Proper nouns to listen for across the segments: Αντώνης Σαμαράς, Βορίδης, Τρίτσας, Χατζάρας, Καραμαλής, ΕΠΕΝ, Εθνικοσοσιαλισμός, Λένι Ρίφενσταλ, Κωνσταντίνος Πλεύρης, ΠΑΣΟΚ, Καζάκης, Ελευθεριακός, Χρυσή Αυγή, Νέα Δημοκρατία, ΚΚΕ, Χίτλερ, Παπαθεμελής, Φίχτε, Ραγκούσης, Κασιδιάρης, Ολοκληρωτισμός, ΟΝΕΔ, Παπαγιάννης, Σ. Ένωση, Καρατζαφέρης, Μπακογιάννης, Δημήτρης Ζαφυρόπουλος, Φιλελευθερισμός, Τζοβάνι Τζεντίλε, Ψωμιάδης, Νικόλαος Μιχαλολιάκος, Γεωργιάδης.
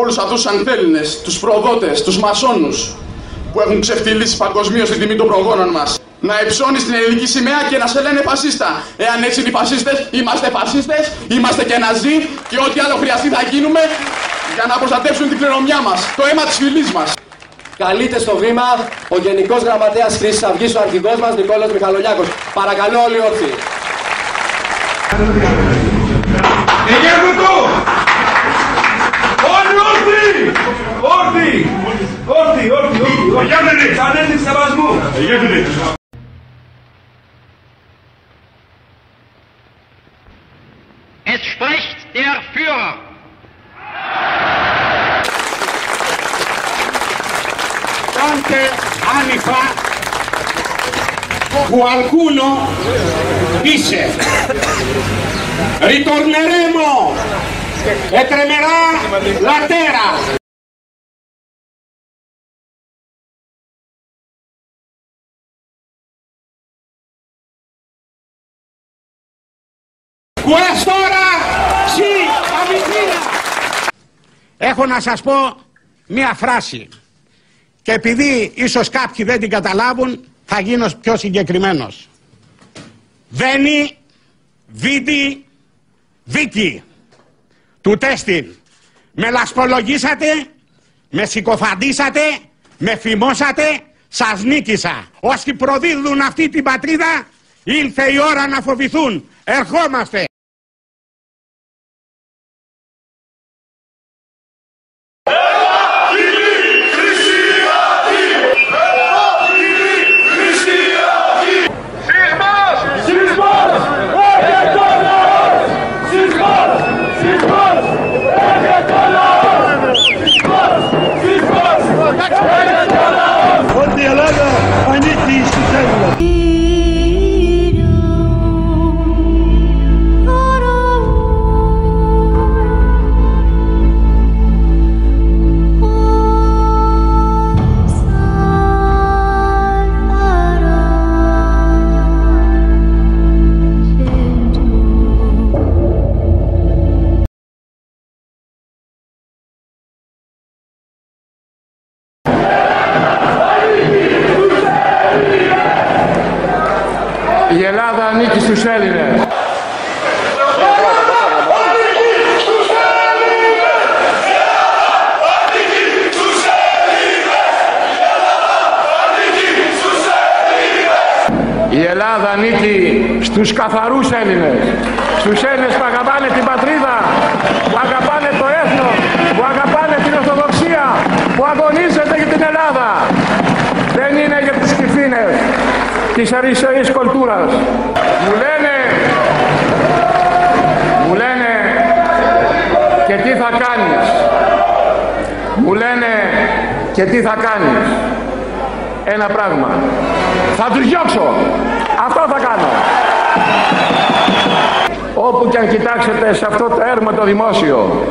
όλους αυτούς τους ανθέλληνες, τους προδότες, τους μασόνους που έχουν ξεφτυλίσει παγκοσμίως την τιμή των προγόνων μας. Να υψώνεις την ελληνική σημαία και να σε λένε φασίστα. Εάν έτσι είναι οι φασίστες, είμαστε και ναζί και ό,τι άλλο χρειαστεί θα γίνουμε για να προστατεύσουν την κληρονομιά μας, το αίμα της φυλής μας. Καλείται στο βήμα ο Γενικός Γραμματέας Χρυσής Αυγής, ο αρχηγός μας Νικόλαος Μιχαλολιάκος. Παρακαλώ όλοι όρθιοι. Όλοι όρθιοι! Es spricht der Führer. Tanto anni fa qualcuno disse ritorneremo e tremerà la terra. Κουραστόρα, σι, αμυντήρα. Έχω να σας πω μία φράση και επειδή ίσως κάποιοι δεν την καταλάβουν θα γίνω πιο συγκεκριμένος. Βένι, βίτι, δίκη του τέστη. Με λασπολογήσατε, με συκοφαντήσατε, με φημώσατε, σας νίκησα. Όσοι προδίδουν αυτή την πατρίδα ήλθε η ώρα να φοβηθούν. Ερχόμαστε. Η Ελλάδα ανήκει στους Έλληνες. Η Ελλάδα ανήκει στους καθαρούς Έλληνες. Στους Έλληνες που αγαπάνε την πατρίδα, που αγαπάνε το έθνος, που αγαπάνε την Ορθοδοξία, που αγωνίζεται για την Ελλάδα. Δεν είναι για τους κυφήνες της αριστερής κουλτούρας. Μου λένε και τι θα κάνεις. Μου λένε και τι θα κάνεις. Ένα πράγμα. Θα τους διώξω. Αυτό θα κάνω. Όπου κι αν κοιτάξετε σε αυτό το έρμο το δημόσιο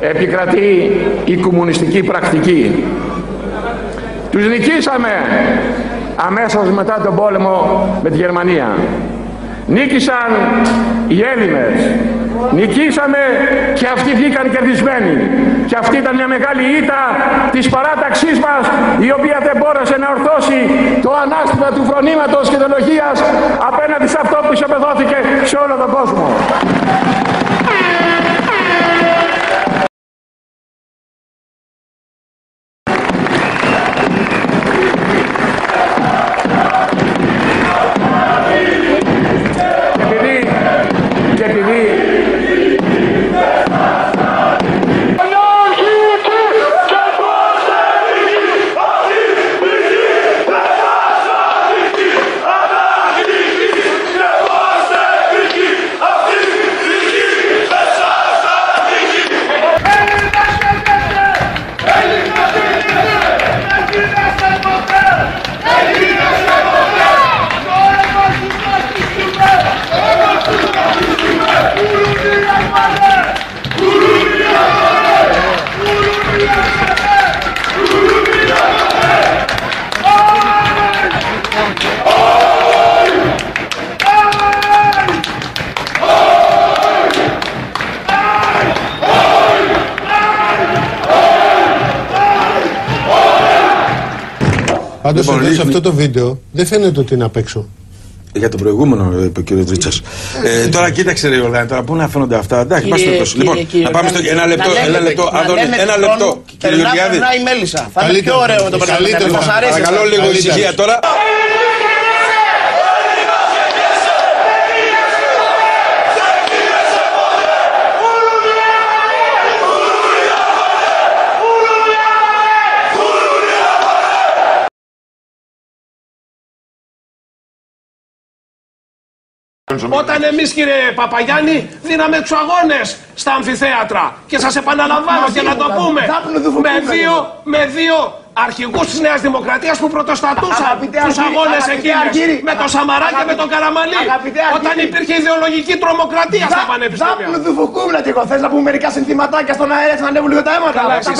επικρατεί η κομμουνιστική πρακτική. Τους νικήσαμε αμέσως μετά τον πόλεμο με τη Γερμανία. Νίκησαν οι Έλληνες. Νικήσαμε και αυτοί βγήκαν κερδισμένοι. Και αυτή ήταν μια μεγάλη ήττα της παράταξής μας, η οποία δεν μπόρεσε να ορθώσει το ανάστημα του φρονήματος και των λογίας απέναντι σε αυτό που ισοπεδώθηκε σε όλο τον κόσμο. Πάντως εδώ σε αυτό το βίντεο δεν φαίνεται ότι είναι απ' έξω. Για τον προηγούμενο, είπε ο κ. Τρίτσας. Τώρα κοίταξε, ρε Ιωλάνη, τώρα πού να φαίνονται αυτά. Εντάξει, κύριε, να πάμε στο. Ένα λεπτό, ένα λεπτό. Ένα λεπτό. Κύριε Γεωργιάδη. Θα είναι πιο ωραίο με το παρελθόν. Παρακαλώ λίγο ησυχία τώρα. Όταν εμείς, κύριε Παπαγιάννη, δίναμε τους αγώνες στα αμφιθέατρα και σας επαναλαμβάνω και να το πούμε με δύο αρχηγούς της Νέας Δημοκρατίας που πρωτοστατούσαν τους αγώνες εκείνες με τον Σαμαρά και με τον Καραμαλή όταν υπήρχε ιδεολογική τρομοκρατία στα πανεπιστήμια. Δάπνου δουφουκούμνα και εγώ θες να πούμε μερικά συνθηματάκια στον αέρα να ανέβουν λίγο τα αίματα. Εσύ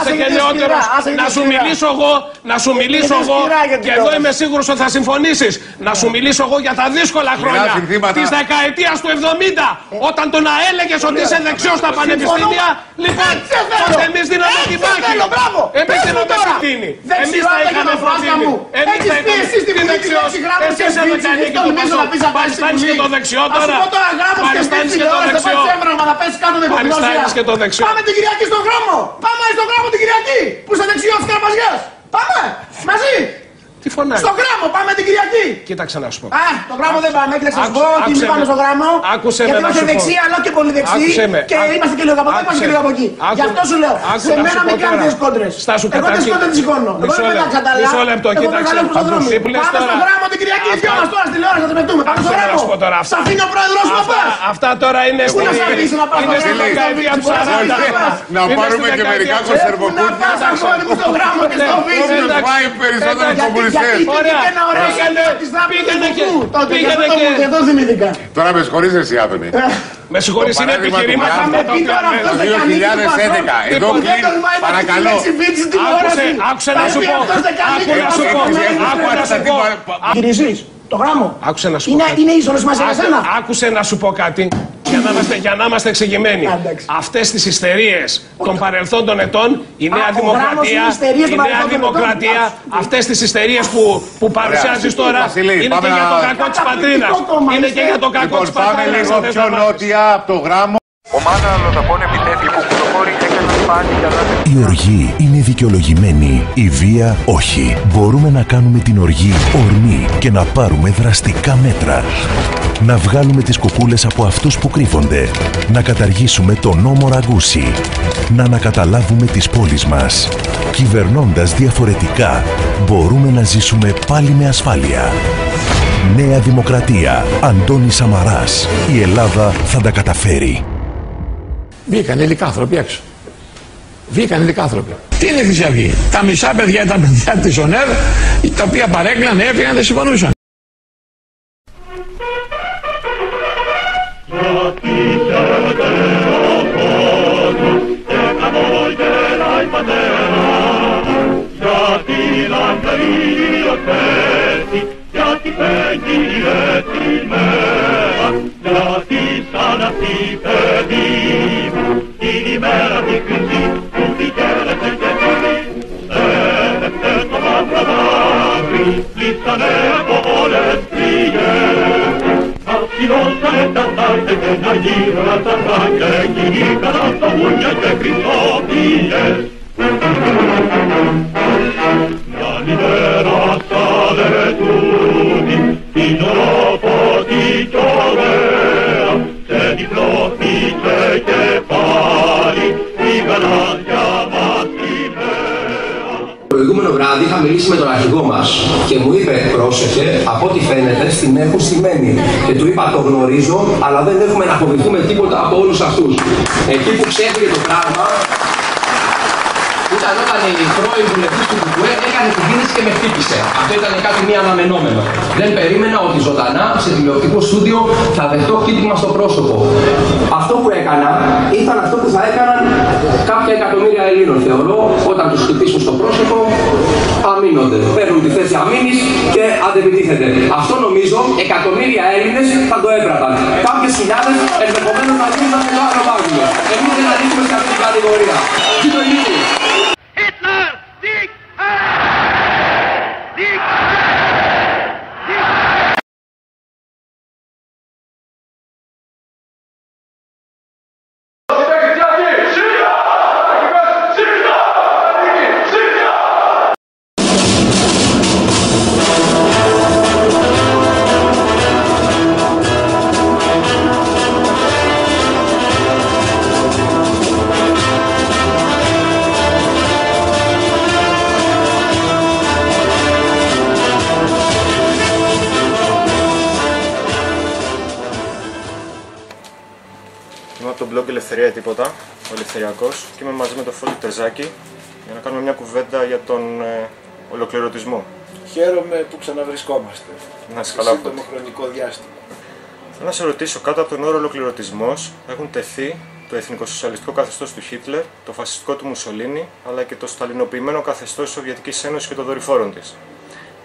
είσαι και νεότερος, να σου μιλήσω εγώ και εδώ είμαι σίγουρος ότι θα συμφωνήσεις. Να σου μιλήσω εγώ για τα δύσκολα χρόνια της δεκαετίας του 70 όταν το να έλεγες ότι είσαι δεξιός στα πανεπιστήμια. Λοιπόν, εμείς δίναμε την μάχη. Εμείς δεν το ευθύνη. Εμείς τα είχαμε φροντίσει. Εμείς τα είχαμε φροντίσει. Εσύ είσαι δεξιός και το πίσω. Παριστάνεις και το δεξιό τώρα. Παριστάνεις και το δεξιό. Παριστάνεις και το δεξιό. Πάμε την Κυριακή στον δρόμο. Πάμε στον δρόμο την Κυριακή. Που είσαι δεξιός καρπαζιάς. Πάμε. Μαζί. Στον γράμμο πάμε την Κυριακή! Κοίταξε να σου πω. Α, το γράμμο δεν πάμε, κοίταξε να σου πω. Τι μην πάμε στο γράμμο. Άκουσε με. Γιατί είμαστε δεξί, αλλά και πολύ δεξί. Και είμαστε και λίγο από εδώ, είμαστε και λίγο από εκεί. Γι' αυτό σου λέω. Σε μένα μην κάνετε τι κόντρε. Εγώ τι κόντρε τι σηκώνω. Εγώ δεν τα καταλάβω. Μισό λεπτό, κοίταξε. Πάμε στο γράμμο την Κυριακή. Δυο μα τώρα στη τηλεόραση θα το μετούμε. Πάμε στο γράμμο. Σα αφήνει ο πρόεδρο να πα. Αυτά τώρα είναι στην δεκαετία του 40. Να πάρουμε και μερικά κονσερβοκούτια. Να πάρουμε στο γράμμο και στο βίντεο. Τώρα με συγχωρείς εσύ, Άδωνη. Με συγχωρείς, είναι επιχειρήματα. Το 2011. Παρακαλώ. Άκουσε να σου πω. Κυρίσεις, το γράμμο. Είναι ίσονο σημασία για σένα. Άκουσε να σου πω κάτι. Για να είμαστε εξηγημένοι. Αυτές τις ιστερίες των παρελθόντων ετών, η Νέα Δημοκρατία, αυτές τις ιστερίες που παρουσιάζεις τώρα, είναι και για το κακό της πατρίδας. Είναι και για το κακό της πατρίδας. Λοιπόν, πάμε λίγο πιο νότια από το γράμμο. Ομάδα αλλοδαπών επιτέθη που κουτοχώρησε και να σπάνει για να... Η οργή είναι δικαιολογημένη, η βία όχι. Μπορούμε να κάνουμε την οργή ορμή και να πάρουμε δραστικά μέτρα. Να βγάλουμε τις κουκούλες από αυτούς που κρύβονται. Να καταργήσουμε τον νόμο Ραγκούση. Να ανακαταλάβουμε τις πόλεις μας. Κυβερνώντας διαφορετικά, μπορούμε να ζήσουμε πάλι με ασφάλεια. Νέα Δημοκρατία. Αντώνης Σαμαράς. Η Ελλάδα θα τα καταφέρει. Βγήκαν υλικά άνθρωποι έξω. Βγήκαν υλικά άνθρωποι. Τι είναι η Χρυσή Αυγή? Τα μισά παιδιά ήταν παιδιά της ΟΝΕΔ, τα οποία παρέκλανε, έφυγαν, δεν συμφωνούσαν. Αλλά δεν έχουμε να αποδειχθούμε τίποτα από όλους αυτούς. Εκεί που ξέφυγε το πράγμα ήταν όταν η πρώην βουλευτής του ΚΚΕ έκανε την κίνηση και με χτύπησε. Αυτό ήταν κάτι μη αναμενόμενο. Δεν περίμενα ότι ζωντανά σε τηλεοπτικό στούντιο θα δεχτώ χτύπημα στο πρόσωπο. Αυτό που έκανα ήταν αυτό που θα έκαναν κάποια εκατομμύρια Ελλήνων. Θεωρώ όταν τους χτυπήσουν στο πρόσωπο αμήνονται. Παίρνουν τη θέση αμήνης και αντεπιτίθεται. Αυτό νομίζω εκατομμύρια Έλληνες θα το έπραταν. Κάποιες χιλιάδες ενδεχομένως να δίνουν το άλλο πάγουλο. Εμείς δεν ανήκουμε σε αυτή την κατηγορία. Τι το νίκη. Hitler, Sieg, Είμαι από το blog Ελευθερία Τίποτα, ο Ελευθεριακός, και είμαι μαζί με τον Φώτη Τερζάκη για να κάνουμε μια κουβέντα για τον ολοκληρωτισμό. Χαίρομαι που ξαναβρισκόμαστε σε σύντομο χρονικό διάστημα. Θέλω να σε ρωτήσω, κάτω από τον όρο ολοκληρωτισμός έχουν τεθεί το εθνικοσοσιαλιστικό καθεστώς του Χίτλερ, το φασιστικό του Μουσολίνη, αλλά και το σταλινοποιημένο καθεστώς της Σοβιετικής Ένωσης και των δορυφόρων της.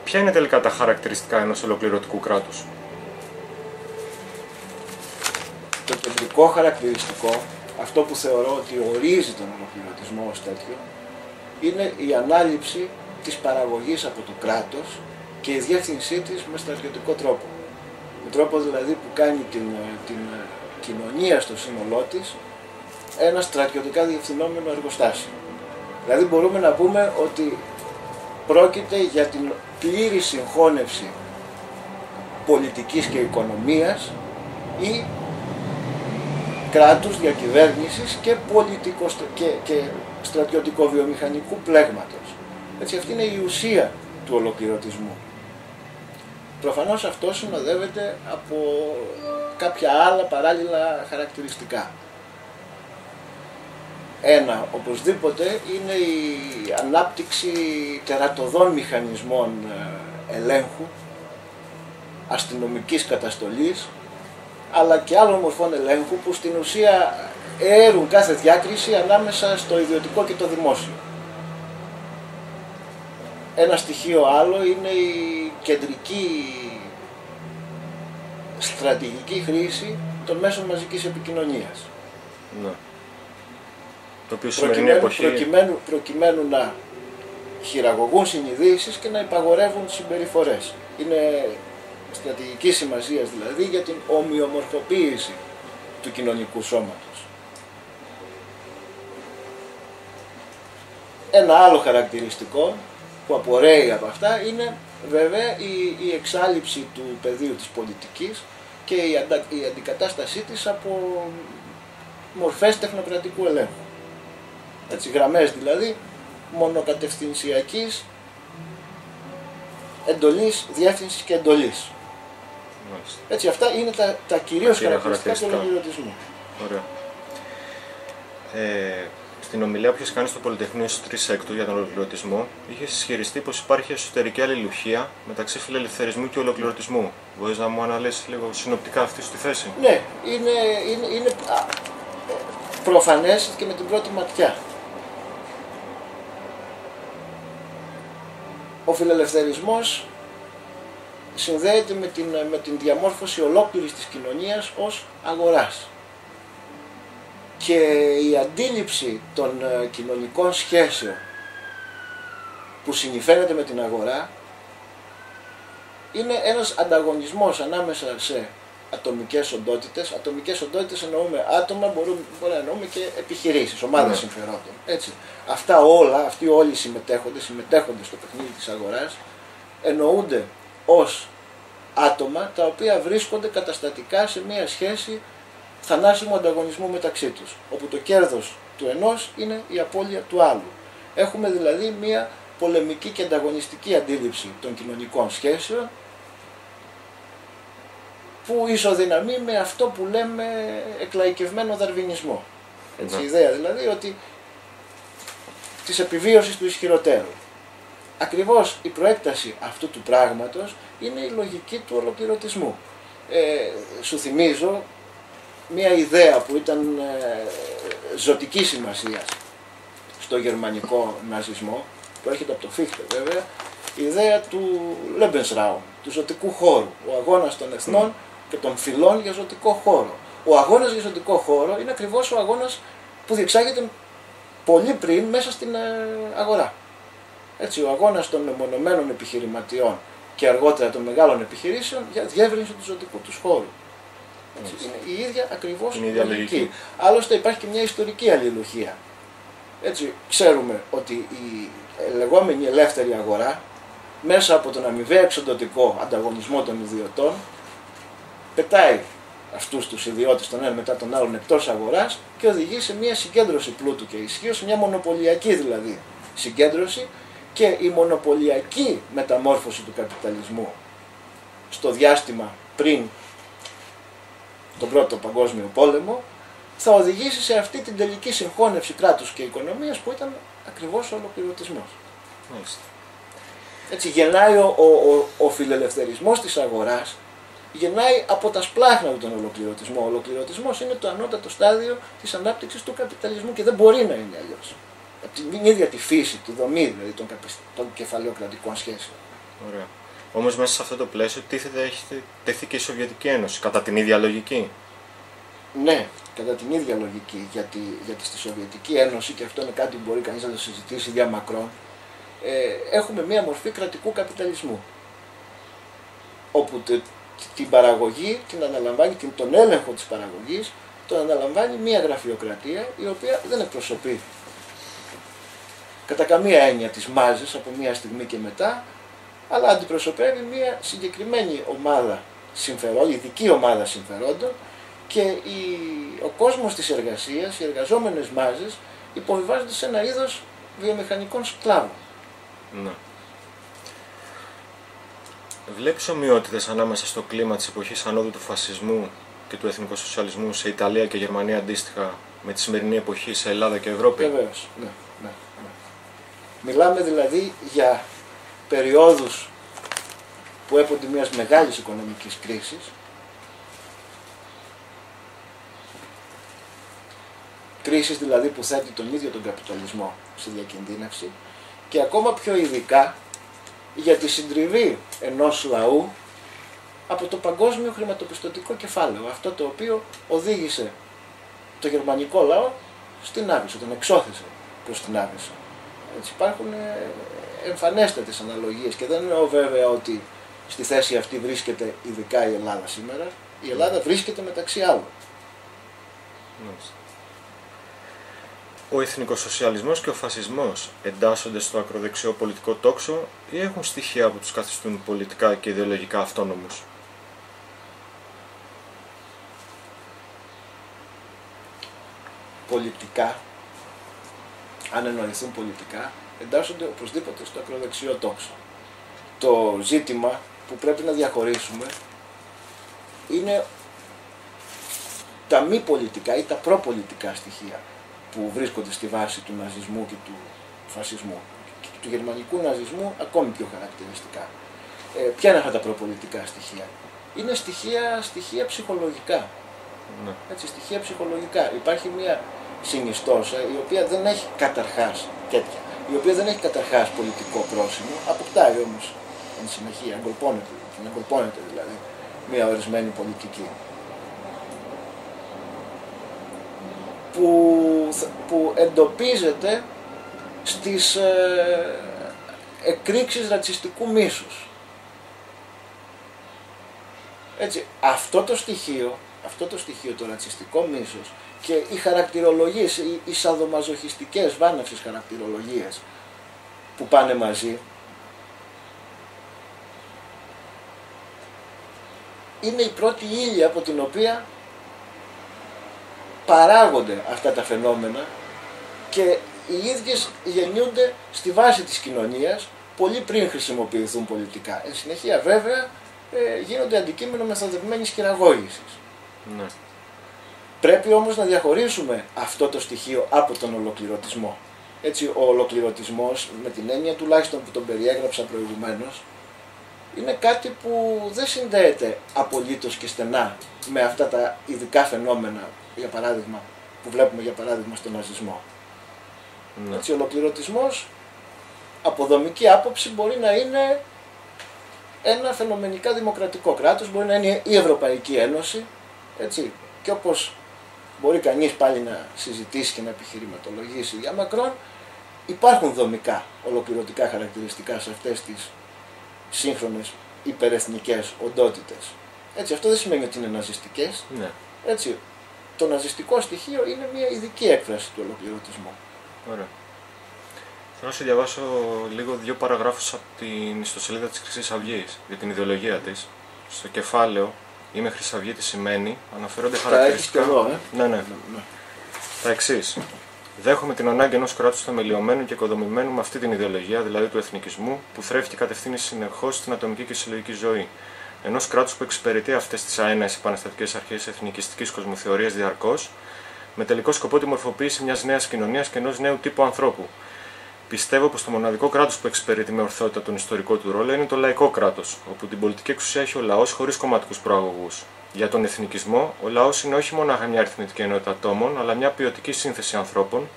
Ποια είναι τελικά τα χαρακτηριστικά ενός ολοκληρωτικού κράτους? Το κεντρικό χαρακτηριστικό, αυτό που θεωρώ ότι ορίζει τον ολοκληρωτισμό ως τέτοιο, είναι η ανάληψη της παραγωγής από το κράτος και η διεύθυνσή της με στρατιωτικό τρόπο. Με τρόπο δηλαδή που κάνει την κοινωνία στο σύνολό της ένα στρατιωτικά διευθυνόμενο εργοστάσιο. Δηλαδή μπορούμε να πούμε ότι πρόκειται για την πλήρη συγχώνευση πολιτικής και οικονομίας ή κράτους διακυβέρνησης και στρατιωτικο-βιομηχανικού πλέγματος. Έτσι, αυτή είναι η ουσία του ολοκληρωτισμού. Προφανώς αυτό συνοδεύεται από κάποια άλλα παράλληλα χαρακτηριστικά. Ένα, οπωσδήποτε, είναι η ανάπτυξη τερατωδών μηχανισμών ελέγχου, αστυνομικής καταστολής, αλλά και άλλων μορφών ελέγχου που στην ουσία έρουν κάθε διάκριση ανάμεσα στο ιδιωτικό και το δημόσιο. Ένα στοιχείο άλλο είναι η κεντρική στρατηγική χρήση των μέσων μαζικής επικοινωνίας. Ναι. Το οποίο σημερινή εποχή... προκειμένου να χειραγωγούν συνειδήσεις και να υπαγορεύουν συμπεριφορές. Είναι στρατηγικής σημασίας δηλαδή για την ομοιομορφοποίηση του κοινωνικού σώματος. Ένα άλλο χαρακτηριστικό που απορρέει από αυτά είναι βέβαια η εξάλειψη του πεδίου της πολιτικής και η αντικατάστασή της από μορφές τεχνοκρατικού ελέγχου. Έτσι, γραμμές δηλαδή μονοκατευθυνσιακής εντολής, διεύθυνσης και εντολής. Μάλιστα. Έτσι, αυτά είναι τα κυρίως χαρακτηριστικά του ολοκληρωτισμού. Ωραία. Στην ομιλία που είχες κάνει στο Πολυτεχνείο στις 3 Έκτου για τον ολοκληρωτισμό, είχες ισχυριστεί πως υπάρχει εσωτερική αλληλουχία μεταξύ φιλελευθερισμού και ολοκληρωτισμού. Μπορείς να μου αναλύσεις λίγο συνοπτικά αυτή στη θέση? Ναι, είναι προφανές και με την πρώτη ματιά. Ο φιλελευθερισμός συνδέεται με την διαμόρφωση ολόκληρης της κοινωνίας ως αγοράς. Και η αντίληψη των κοινωνικών σχέσεων που συνηφαίνεται με την αγορά είναι ένας ανταγωνισμός ανάμεσα σε ατομικές οντότητες. Ατομικές οντότητες εννοούμε άτομα, μπορεί να εννοούμε και επιχειρήσεις, ομάδες συμφερόντων. Έτσι. Αυτά όλα, αυτοί όλοι οι συμμετέχοντες στο παιχνίδι της αγοράς, εννοούνται ως άτομα τα οποία βρίσκονται καταστατικά σε μία σχέση θανάσιμου ανταγωνισμού μεταξύ τους, όπου το κέρδος του ενός είναι η απώλεια του άλλου. Έχουμε δηλαδή μία πολεμική και ανταγωνιστική αντίληψη των κοινωνικών σχέσεων που ισοδυναμεί με αυτό που λέμε εκλαϊκευμένο δαρβινισμό. Έτσι, η ιδέα δηλαδή ότι της επιβίωσης του ισχυροτέρου. Ακριβώς η προέκταση αυτού του πράγματος είναι η λογική του ολοκληρωτισμού. Σου θυμίζω μια ιδέα που ήταν ζωτική σημασία στο γερμανικό ναζισμό, που έρχεται από το Φίχτε βέβαια, η ιδέα του Lebensraum, του ζωτικού χώρου, ο αγώνας των εθνών και των φυλών για ζωτικό χώρο. Ο αγώνας για ζωτικό χώρο είναι ακριβώς ο αγώνας που διεξάγεται πολύ πριν μέσα στην αγορά. Έτσι, ο αγώνας των μεμονωμένων επιχειρηματιών και αργότερα των μεγάλων επιχειρήσεων για διεύρυνση του ζωτικού τους χώρου. Έτσι, είναι η ίδια ακριβώς λογική. Άλλωστε υπάρχει και μια ιστορική αλληλουχία. Έτσι, ξέρουμε ότι η λεγόμενη ελεύθερη αγορά μέσα από τον αμοιβαία εξοντωτικό ανταγωνισμό των ιδιωτών πετάει αυτούς τους ιδιώτες τον ένα μετά τον άλλον εκτός αγοράς και οδηγεί σε μια συγκέντρωση πλούτου και ισχύω, σε μια μονοπωλιακή δηλαδή συγκέντρωση, και η μονοπωλιακή μεταμόρφωση του καπιταλισμού στο διάστημα πριν τον Πρώτο Παγκόσμιο Πόλεμο θα οδηγήσει σε αυτή την τελική συγχώνευση κράτους και οικονομίας που ήταν ακριβώς ο ολοκληρωτισμός. Έτσι γεννάει ο φιλελευθερισμός της αγοράς, γεννάει από τα σπλάχνα του τον ολοκληρωτισμό. Ο ολοκληρωτισμός είναι το ανώτατο στάδιο της ανάπτυξης του καπιταλισμού και δεν μπορεί να είναι αλλιώς. Από την ίδια τη φύση, τη δομή δηλαδή των κεφαλαιοκρατικών σχέσεων. Ωραία. Όμως μέσα σε αυτό το πλαίσιο τέθηκε και η Σοβιετική Ένωση, κατά την ίδια λογική. Ναι, κατά την ίδια λογική, γιατί στη Σοβιετική Ένωση, και αυτό είναι κάτι που μπορεί κανείς να το συζητήσει δια μακρόν, έχουμε μία μορφή κρατικού καπιταλισμού, όπου την παραγωγή, τον έλεγχο της παραγωγής, τον αναλαμβάνει μία γραφειοκρατία, η οποία δεν εκπροσωπεί κατά καμία έννοια τις μάζες από μία στιγμή και μετά, αλλά αντιπροσωπεύει μία συγκεκριμένη ομάδα συμφερόντων, ειδική ομάδα συμφερόντων, και ο κόσμος της εργασίας, οι εργαζόμενες μάζες, υποβιβάζονται σε ένα είδος βιομηχανικών σκλάβων. Ναι. Βλέπεις ομοιότητες ανάμεσα στο κλίμα της εποχής ανόδου του φασισμού και του εθνικοσοσιαλισμού σε Ιταλία και Γερμανία αντίστοιχα με τη σημερινή εποχή σε Ελλάδα και Ευρώπη? Βεβαίως, ναι. Μιλάμε δηλαδή για περιόδους που έπονται μιας μεγάλης οικονομικής κρίσης, κρίσεις δηλαδή που θέτει τον ίδιο τον καπιταλισμό στη διακινδύνευση, και ακόμα πιο ειδικά για τη συντριβή ενός λαού από το παγκόσμιο χρηματοπιστωτικό κεφάλαιο, αυτό το οποίο οδήγησε το γερμανικό λαό στην άβυσο, τον εξώθησε προς την άβυσο. Έτσι υπάρχουν εμφανέστατες αναλογίες και δεν εννοώ βέβαια ότι στη θέση αυτή βρίσκεται ειδικά η Ελλάδα σήμερα. Η Ελλάδα βρίσκεται μεταξύ άλλων. Ο εθνικοσοσιαλισμός και ο φασισμός εντάσσονται στο ακροδεξιό πολιτικό τόξο ή έχουν στοιχεία που τους καθιστούν πολιτικά και ιδεολογικά αυτόνομους? Πολιτικά, αν εννοηθούν πολιτικά, εντάσσονται οπωσδήποτε στο ακροδεξιό τόξο. Το ζήτημα που πρέπει να διαχωρίσουμε είναι τα μη πολιτικά ή τα προπολιτικά στοιχεία που βρίσκονται στη βάση του ναζισμού και του φασισμού, του γερμανικού ναζισμού ακόμη πιο χαρακτηριστικά. Ποια είναι αυτά τα προπολιτικά στοιχεία? Είναι στοιχεία ψυχολογικά. Ναι. Έτσι, στοιχεία ψυχολογικά. Υπάρχει μια συνιστόσα η οποία δεν έχει καταρχάς τέτοια, η οποία δεν έχει καταρχάς πολιτικό πρόσημο, αποκτάει όμως εν συνεχεία, εγκολπώνεται δηλαδή μια ορισμένη πολιτική. Που εντοπίζεται στις εκρήξεις ρατσιστικού μίσους. Έτσι, αυτό το στοιχείο, το ρατσιστικό μίσος και οι χαρακτηρολογίες, οι σαδομαζοχιστικές βάναυσης χαρακτηρολογίες που πάνε μαζί, είναι η πρώτη ύλη από την οποία παράγονται αυτά τα φαινόμενα και οι ίδιες γεννιούνται στη βάση της κοινωνίας πολύ πριν χρησιμοποιηθούν πολιτικά. Εν συνεχεία βέβαια γίνονται αντικείμενο μεθοδευμένης χειραγώγησης. Ναι. Πρέπει όμως να διαχωρίσουμε αυτό το στοιχείο από τον ολοκληρωτισμό. Έτσι, ο ολοκληρωτισμός, με την έννοια τουλάχιστον που τον περιέγραψα προηγουμένως, είναι κάτι που δεν συνδέεται απολύτως και στενά με αυτά τα ειδικά φαινόμενα που βλέπουμε για παράδειγμα στον ναζισμό. Ναι. Έτσι, ο ολοκληρωτισμός από δομική άποψη μπορεί να είναι ένα φαινομενικά δημοκρατικό κράτος, μπορεί να είναι η Ευρωπαϊκή Ένωση, έτσι, και όπως μπορεί κανείς πάλι να συζητήσει και να επιχειρηματολογήσει για μακρόν, υπάρχουν δομικά ολοκληρωτικά χαρακτηριστικά σε αυτές τις σύγχρονες υπερεθνικές οντότητες. Έτσι, αυτό δεν σημαίνει ότι είναι ναζιστικές. Ναι. Έτσι, το ναζιστικό στοιχείο είναι μια ειδική έκφραση του ολοκληρωτισμού. Ωραία. Θέλω να σου διαβάσω λίγο δύο παραγράφους από την ιστοσελίδα της Χρυσής Αυγής για την ιδεολογία της. Στο κεφάλαιο «Είμαι Χρυσή Αυγή, τι σημαίνει» αναφέρονται χαρακτηριστικά. Ναι. Τα εξής. Δέχομαι την ανάγκη ενός κράτους θεμελιωμένου και οικοδομημένου με αυτή την ιδεολογία, δηλαδή του εθνικισμού, που θρέφει και κατευθύνει συνεχώς την ατομική και συλλογική ζωή. Ενός κράτους που εξυπηρετεί αυτές τις αέναες επαναστατικές αρχές εθνικιστικής κοσμοθεωρίας διαρκώς, με τελικό σκοπό τη μορφοποίηση μιας νέας κοινωνίας και ενός νέου τύπου ανθρώπου. Πιστεύω πως το μοναδικό κράτος που εξυπηρετεί με ορθότητα τον ιστορικό του ρόλο είναι το λαϊκό κράτος, όπου την πολιτική εξουσία έχει ο λαός χωρίς κομματικούς προαγωγούς. Για τον εθνικισμό, ο λαός είναι όχι μόνο μια αριθμητική ενότητα ατόμων, αλλά μια ποιοτική σύνθεση ανθρώπων,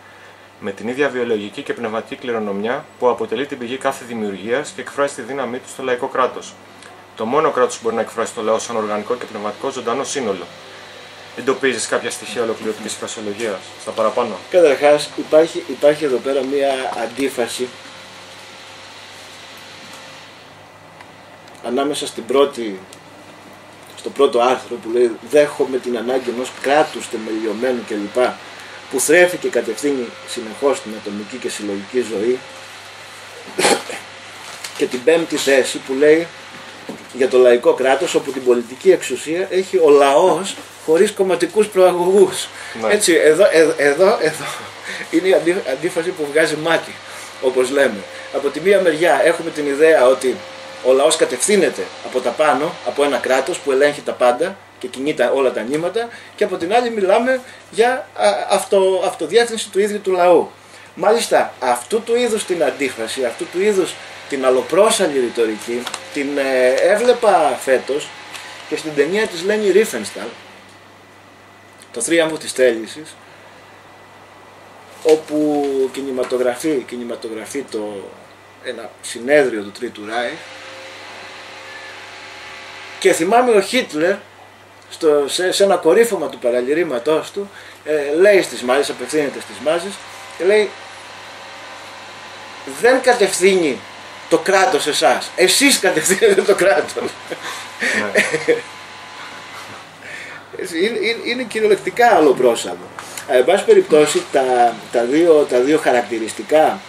με την ίδια βιολογική και πνευματική κληρονομιά που αποτελεί την πηγή κάθε δημιουργίας και εκφράζει τη δύναμή του στο λαϊκό κράτος. Το μόνο κράτος που μπορεί να εκφράσει το λαό σαν οργανικό και πνευματικό ζωντανό σύνολο. Εντοπίζεις κάποια στοιχεία ολοκληρωτικής φρασιολογίας στα παραπάνω? Καταρχάς, υπάρχει εδώ πέρα μία αντίφαση ανάμεσα στο πρώτο άρθρο που λέει «Δέχομαι την ανάγκη ενός κράτους θεμελιωμένου κλπ. Που θρέφει και κατευθύνει συνεχώς την ατομική και συλλογική ζωή» και την πέμπτη θέση που λέει για το λαϊκό κράτος όπου την πολιτική εξουσία έχει ο λαός χωρίς κομματικούς προαγωγούς. Ναι. Έτσι, εδώ είναι η αντίφαση που βγάζει μάτι, όπως λέμε. Από τη μία μεριά έχουμε την ιδέα ότι ο λαός κατευθύνεται από τα πάνω, από ένα κράτος που ελέγχει τα πάντα και κινεί όλα τα νήματα, και από την άλλη μιλάμε για αυτοδιεύθυνση του ίδιου του λαού. Μάλιστα, αυτού του είδους την αντίφαση, αυτού του είδους την αλλοπρόσαλη ρητορική, την έβλεπα φέτος και στην ταινία της Λένι Ρίφενσταλ, το θρίαμβο της θέλησης, όπου κινηματογραφεί ένα συνέδριο του Τρίτου Ράιχ, και θυμάμαι ο Χίτλερ σε ένα κορύφωμα του παραλυρήματός του λέει στις μάζες, απευθύνεται στις μάζες και λέει «Δεν κατευθύνει το κράτος εσάς, εσείς κατευθύνετε το κράτος». Είναι κυριολεκτικά αλλοπρόσαλμο. Εν πάση περιπτώσει, τα δύο χαρακτηριστικά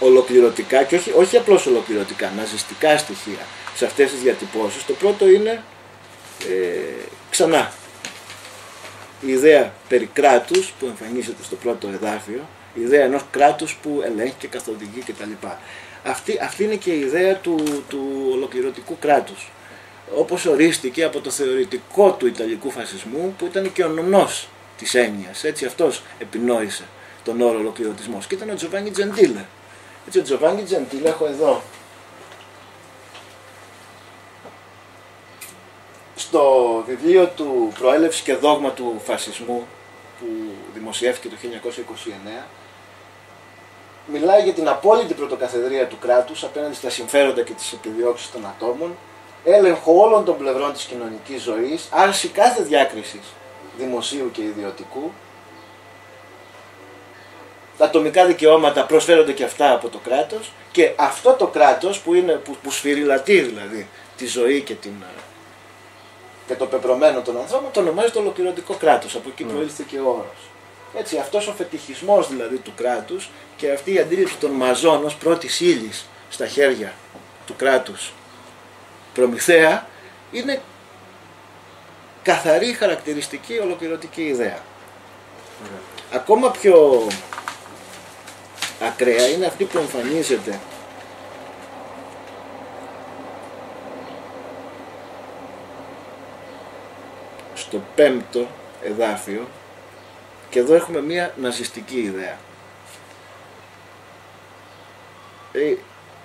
ολοκληρωτικά, και όχι απλώς ολοκληρωτικά, ναζιστικά στοιχεία σε αυτές τις διατυπώσεις, το πρώτο είναι ξανά η ιδέα περί κράτους που εμφανίζεται στο πρώτο εδάφιο, η ιδέα ενός κράτους που ελέγχει και καθοδηγεί κτλ. Αυτή είναι και η ιδέα του ολοκληρωτικού κράτους, όπως ορίστηκε από το θεωρητικό του Ιταλικού φασισμού, που ήταν και ο νονός της έννοιας. Έτσι αυτός επινόησε τον όρο ολοκληρωτισμός, και ήταν ο Τζοβάνι Τζεντίλε. Έτσι, ο Τζοβάνι Τζεντίλε, έχω εδώ στο βιβλίο του «Προέλευση και δόγμα του φασισμού» που δημοσιεύτηκε το 1929, μιλάει για την απόλυτη πρωτοκαθεδρία του κράτους απέναντι στα συμφέροντα και τις επιδιώξεις των ατόμων, έλεγχο όλων των πλευρών της κοινωνικής ζωής, άρση κάθε διάκρισης δημοσίου και ιδιωτικού. Τα ατομικά δικαιώματα προσφέρονται και αυτά από το κράτος, και αυτό το κράτος που σφυριλατεί δηλαδή τη ζωή και το πεπρωμένο των ανθρώπων, το ονομάζεται ολοκληρωτικό κράτος. Από εκεί προήλθε και ο όρος. Έτσι, αυτός ο φετιχισμός δηλαδή του κράτους και αυτή η αντίληψη των μαζών ως πρώτης ύλης στα χέρια του κράτους προμηθέα είναι καθαρή χαρακτηριστική ολοκληρωτική ιδέα. Ακόμα πιο ακραία είναι αυτή που εμφανίζεται στο πέμπτο εδάφιο, και εδώ έχουμε μία ναζιστική ιδέα.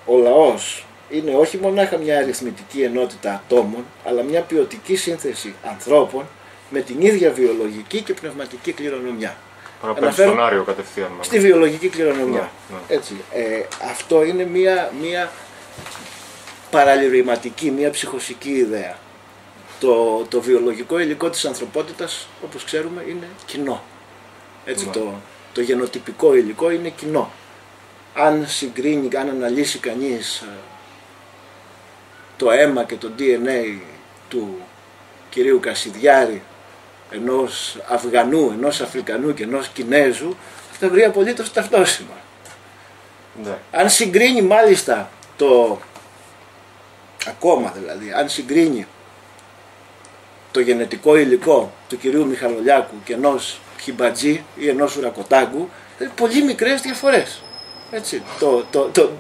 Ο λαός είναι όχι μονάχα μια αριθμητική ενότητα ατόμων, αλλά μια ποιοτική σύνθεση ανθρώπων με την ίδια βιολογική και πνευματική κληρονομιά. Αναφέρω στον Άριο κατευθείαν. Στη βιολογική κληρονομιά. Ναι. Έτσι, αυτό είναι μια παραλυρηματική, μια ψυχοσική ιδέα. Το βιολογικό υλικό της ανθρωπότητας, όπως ξέρουμε, είναι κοινό. Έτσι, ναι. Το γενοτυπικό υλικό είναι κοινό. Αν αναλύσει κανείς το αίμα και το DNA του κυρίου Κασιδιάρη, ενός Αφγανού, ενός Αφρικανού και ενός Κινέζου, θα βρει απολύτως ταυτόσημα. Ναι. Αν συγκρίνει μάλιστα ακόμα δηλαδή, αν συγκρίνει το γενετικό υλικό του κυρίου Μιχαλολιάκου και ενός Χιμπατζή ή ενός Ουρακοτάγκου, είναι πολύ μικρές διαφορές. Έτσι,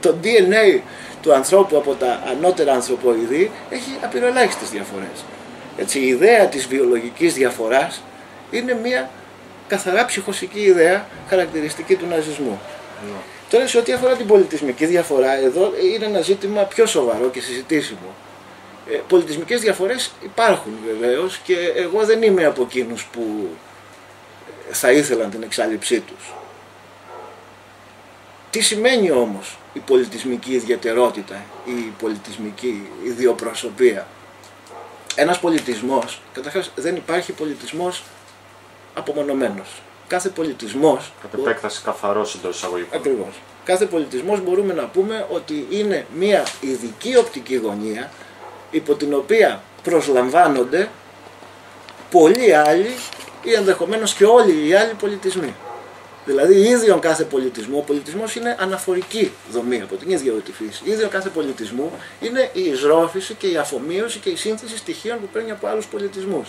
το DNA του ανθρώπου από τα ανώτερα ανθρωποειδή έχει απειροελάχιστες διαφορές. Έτσι, η ιδέα της βιολογικής διαφοράς είναι μια καθαρά ψυχοσική ιδέα χαρακτηριστική του ναζισμού. Yeah. Τώρα σε ό,τι αφορά την πολιτισμική διαφορά, εδώ είναι ένα ζήτημα πιο σοβαρό και συζητήσιμο. Πολιτισμικές διαφορές υπάρχουν βεβαίως και εγώ δεν είμαι από εκείνους που θα ήθελαν την εξάλληψή τους. Τι σημαίνει όμως η πολιτισμική ιδιαιτερότητα, η πολιτισμική ιδιοπροσωπία? Ένας πολιτισμός, καταρχάς δεν υπάρχει πολιτισμός απομονωμένος. Κάθε πολιτισμός... Κατ' επέκταση καθαρός εντός εισαγωγικών. Ακριβώς. Κάθε πολιτισμός μπορούμε να πούμε ότι είναι μια ειδική οπτική γωνία υπό την οποία προσλαμβάνονται πολλοί άλλοι ή ενδεχομένως και όλοι οι άλλοι πολιτισμοί. Δηλαδή, ίδιον κάθε πολιτισμό, ο πολιτισμός είναι αναφορική δομή από την ίδια τη φύση. Ίδιον κάθε πολιτισμού είναι η εισρώφηση και η αφομοίωση και η σύνθεση στοιχείων που παίρνει από άλλους πολιτισμούς.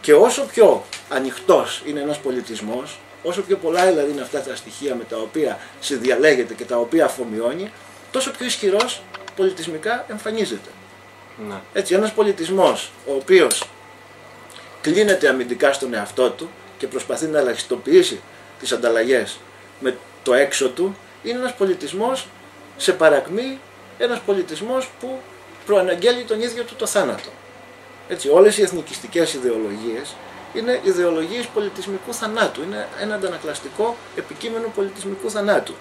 Και όσο πιο ανοιχτός είναι ένας πολιτισμός, όσο πιο πολλά δηλαδή είναι αυτά τα στοιχεία με τα οποία συνδιαλέγεται και τα οποία αφομοιώνει, τόσο πιο ισχυρός πολιτισμικά εμφανίζεται. Ναι. Έτσι, ένας πολιτισμός ο οποίος κλείνεται αμυντικά στον εαυτό του και προσπαθεί να ελαχιστοποιήσει τις ανταλλαγές με το έξω του, είναι ένας πολιτισμός σε παρακμή, ένας πολιτισμός που προαναγγέλει τον ίδιο του το θάνατο. Έτσι, όλες οι εθνικιστικές ιδεολογίες είναι ιδεολογίες πολιτισμικού θανάτου, είναι ένα αντανακλαστικό επικείμενο πολιτισμικού θανάτου.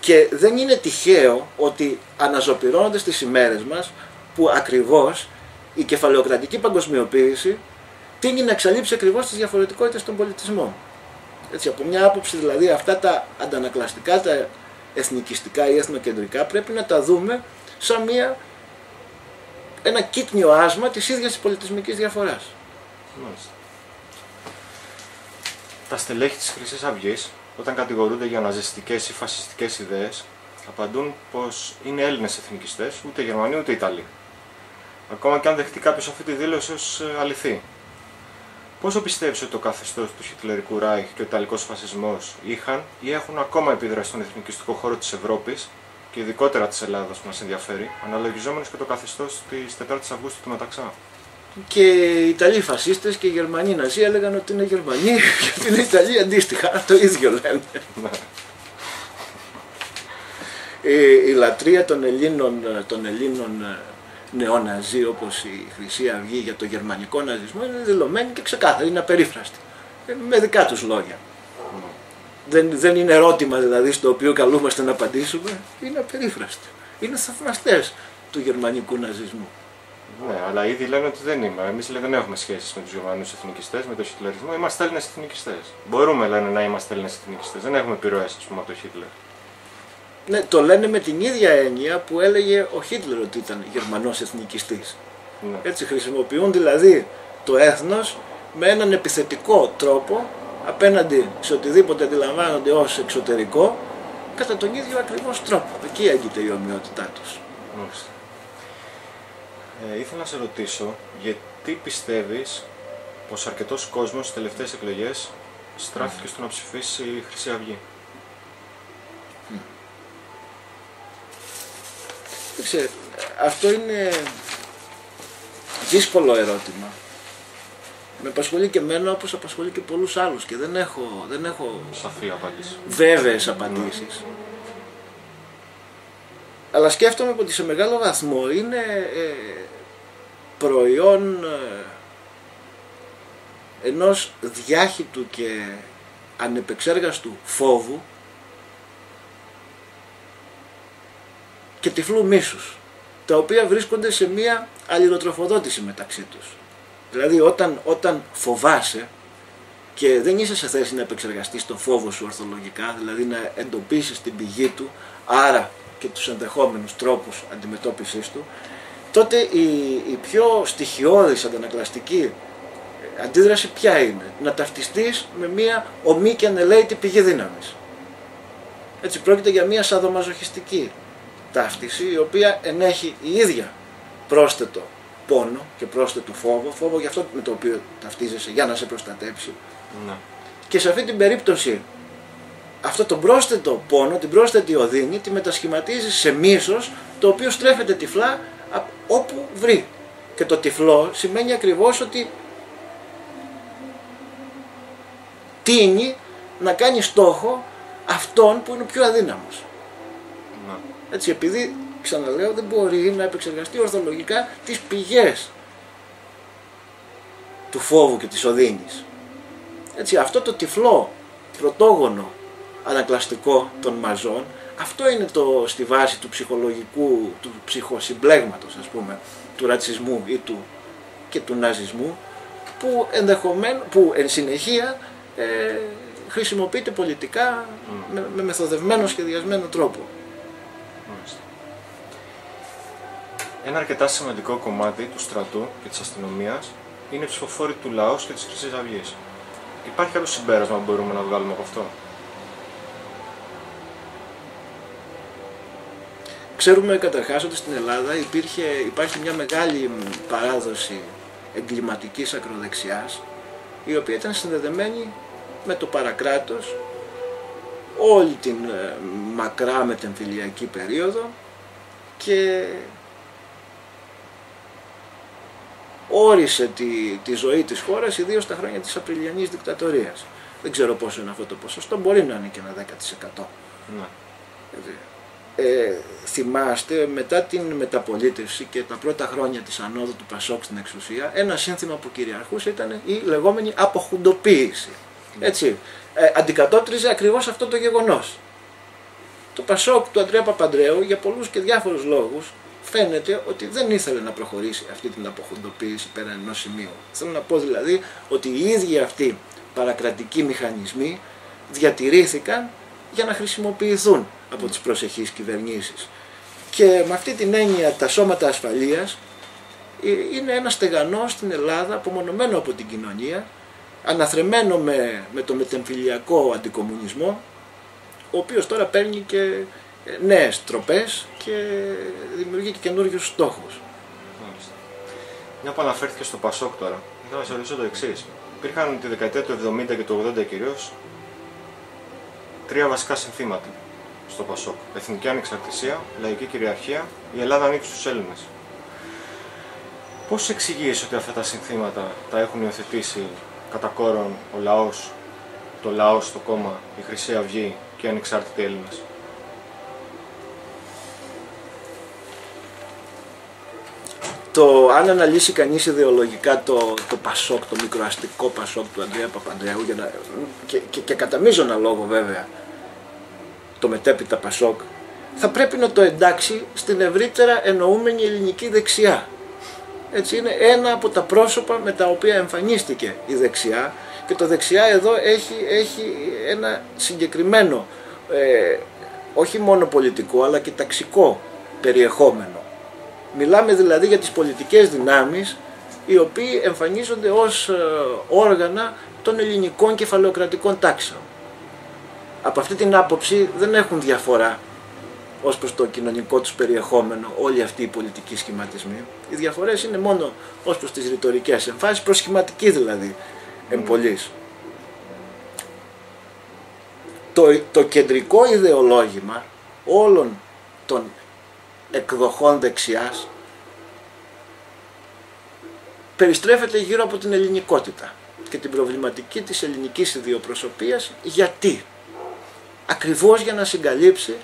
Και δεν είναι τυχαίο ότι αναζωπυρώνονται στις ημέρες μας που ακριβώς η κεφαλαιοκρατική παγκοσμιοποίηση τείνει να εξαλείψει ακριβώς τις διαφορετικότητες των πολιτισμών. Έτσι, από μια άποψη δηλαδή αυτά τα αντανακλαστικά, τα εθνικιστικά ή εθνοκεντρικά πρέπει να τα δούμε σαν ένα κύκνιο άσμα της ίδιας της πολιτισμικής διαφοράς. Μάλιστα. Τα στελέχη της Χρυσής Αυγής, όταν κατηγορούνται για ναζιστικές ή φασιστικές ιδέες, απαντούν πως είναι Έλληνες εθνικιστές, ούτε Γερμανοί ούτε Ιταλοί. Ακόμα και αν δεχτεί κάποιος αυτή τη δήλωση ως αληθή. Πόσο πιστεύεις ότι το καθεστώς του χιτλερικού Ράιχ και ο Ιταλικός φασισμός είχαν ή έχουν ακόμα επίδραση στον εθνικιστικό χώρο της Ευρώπης και ειδικότερα της Ελλάδας που μας ενδιαφέρει, αναλογιζόμενος και το καθεστώς της 4ης Αυγούστου του Μεταξά? Και οι Ιταλοί φασίστες και οι Γερμανοί ναζί έλεγαν ότι είναι Γερμανοί και ότι είναι Ιταλοί αντίστοιχα. Το ίδιο λένε. Η λατρεία των Ελλήνων νεοναζί όπως η Χρυσή Αυγή για το γερμανικό ναζισμό είναι δηλωμένη και ξεκάθαρη, είναι απερίφραστη. Με δικά τους λόγια. Δεν είναι ερώτημα δηλαδή στο οποίο καλούμαστε να απαντήσουμε, είναι απερίφραστη. Είναι θαυμαστές του γερμανικού ναζισμού. Ναι, αλλά ήδη λένε ότι δεν είμαι. Εμείς δεν έχουμε σχέσεις με τους Γερμανούς εθνικιστές, με τον χιτλερισμό. Είμαστε Έλληνες εθνικιστές. Μπορούμε λένε να είμαστε Έλληνες εθνικιστές. Δεν έχουμε επιρροές ας πούμε από τον Χίτλερ. Ναι, το λένε με την ίδια έννοια που έλεγε ο Χίτλερ ότι ήταν Γερμανός εθνικιστής. Ναι. Έτσι χρησιμοποιούν δηλαδή το έθνος με έναν επιθετικό τρόπο απέναντι σε οτιδήποτε αντιλαμβάνονται ως εξωτερικό κατά τον ίδιο ακριβώς τρόπο. Εκεί έγκυται η ομοιότητά τους. Ήθελα να σε ρωτήσω γιατί πιστεύεις πως αρκετός κόσμος στις τελευταίες εκλογές στράφηκε στο να ψηφίσει η Χρυσή Αυγή? Αυτό είναι δύσκολο ερώτημα. Με απασχολεί και εμένα όπως απασχολεί και πολλούς άλλους και δεν έχω βέβαιες απαντήσεις. Αλλά σκέφτομαι ότι σε μεγάλο βαθμό είναι προϊόν ενός διάχυτου και ανεπεξέργαστου φόβου και τυφλού μίσους, τα οποία βρίσκονται σε μία αλληλοτροφοδότηση μεταξύ τους. Δηλαδή όταν φοβάσαι και δεν είσαι σε θέση να επεξεργαστείς τον φόβο σου ορθολογικά, δηλαδή να εντοπίσεις την πηγή του, άρα και τους ενδεχόμενους τρόπους αντιμετώπισης του, τότε η πιο στοιχειώδης αντανακλαστική αντίδραση ποια είναι? Να ταυτιστείς με μία ομή και ανελαίτη πηγή δύναμης. Έτσι πρόκειται για μία σαδομαζοχιστική ταύτιση, η οποία ενέχει η ίδια πρόσθετο πόνο και πρόσθετο φόβο για αυτό με το οποίο ταυτίζεσαι για να σε προστατέψει. Ναι. Και σε αυτή την περίπτωση αυτό το πρόσθετο πόνο, την πρόσθετη οδύνη τη μετασχηματίζει σε μίσος, το οποίο στρέφεται τυφλά όπου βρει και το τυφλό σημαίνει ακριβώς ότι τίνει να κάνει στόχο αυτόν που είναι πιο αδύναμος. Ναι. Έτσι, επειδή, ξαναλέω, δεν μπορεί να επεξεργαστεί ορθολογικά τις πηγές του φόβου και της οδύνης. Έτσι, αυτό το τυφλό, πρωτόγονο, ανακλαστικό των μαζών, αυτό είναι το, στη βάση του ψυχολογικού, του ψυχοσυμπλέγματος, ας πούμε, του ρατσισμού ή του, και του ναζισμού, που, εν συνεχεία χρησιμοποιείται πολιτικά με μεθοδευμένο, σχεδιασμένο τρόπο. Ένα αρκετά σημαντικό κομμάτι του στρατού και της αστυνομίας είναι οι ψηφοφόροι του λαός και της Χρυσής Αυγής. Υπάρχει άλλο συμπέρασμα που μπορούμε να βγάλουμε από αυτό? Ξέρουμε καταρχάς ότι στην Ελλάδα υπάρχει μια μεγάλη παράδοση εγκληματικής ακροδεξιάς, η οποία ήταν συνδεδεμένη με το παρακράτος όλη την μακρά μετεμφυλιακή περίοδο και όρισε τη ζωή της χώρας, ιδίως τα χρόνια της Απριλιανής δικτατορίας. Δεν ξέρω πόσο είναι αυτό το ποσοστό, μπορεί να είναι και ένα 10%. Ναι. Θυμάστε, μετά την μεταπολίτευση και τα πρώτα χρόνια της ανόδου του Πασόκ στην εξουσία, ένα σύνθημα που κυριαρχούσε ήταν η λεγόμενη αποχουντοποίηση. Έτσι, αντικατόπτριζε ακριβώς αυτό το γεγονός. Το Πασόκ του Αντρέα Παπανδρέου, για πολλούς και διάφορους λόγους, φαίνεται ότι δεν ήθελε να προχωρήσει αυτή την αποχουντοποίηση πέρα ενός σημείου. Θέλω να πω δηλαδή ότι οι ίδιοι αυτοί παρακρατικοί μηχανισμοί διατηρήθηκαν για να χρησιμοποιηθούν από τις προσεχείς κυβερνήσεις. Και με αυτή την έννοια τα σώματα ασφαλείας είναι ένα στεγανό στην Ελλάδα, απομονωμένο από την κοινωνία, αναθρεμένο με το μετεμφυλιακό αντικομουνισμό, ο οποίος τώρα παίρνει και νέες τροπές και δημιουργεί και καινούριους στόχους. Μάλιστα. Μια που αναφέρθηκε στο Πασόκ τώρα, ήθελα να σας ρωτήσω το εξής. Υπήρχαν τη δεκαετία του 70 και του 80 κυρίως τρία βασικά συνθήματα στο Πασόκ. Εθνική ανεξαρτησία, λαϊκή κυριαρχία, η Ελλάδα ανήκει στους Έλληνες. Πώς εξηγείς ότι αυτά τα συνθήματα τα έχουν υιοθετήσει κατά κόρον ο λαός, το λαός, το κόμμα, η Χρυσή Αυγή και οι ανεξάρτητοι Έλληνες? Αν αναλύσει κανείς ιδεολογικά το Πασόκ, το μικροαστικό Πασόκ του Αντρέα Παπανδρέου, και κατά μείζωνα λόγο βέβαια το μετέπειτα Πασόκ, θα πρέπει να το εντάξει στην ευρύτερα εννοούμενη ελληνική δεξιά. Έτσι, είναι ένα από τα πρόσωπα με τα οποία εμφανίστηκε η δεξιά, και το δεξιά εδώ έχει ένα συγκεκριμένο, όχι μόνο πολιτικό αλλά και ταξικό περιεχόμενο. Μιλάμε δηλαδή για τις πολιτικές δυνάμεις οι οποίοι εμφανίζονται ως όργανα των ελληνικών κεφαλαιοκρατικών τάξεων. Από αυτή την άποψη δεν έχουν διαφορά ως προς το κοινωνικό τους περιεχόμενο όλοι αυτοί οι πολιτικοί σχηματισμοί. Οι διαφορές είναι μόνο ως προς τις ρητορικές εμφάσεις, προσχηματική δηλαδή εμπολής. Το κεντρικό ιδεολόγημα όλων των εκδοχών δεξιάς περιστρέφεται γύρω από την ελληνικότητα και την προβληματική της ελληνικής ιδιοπροσωπείας. Γιατί? Ακριβώς για να συγκαλύψει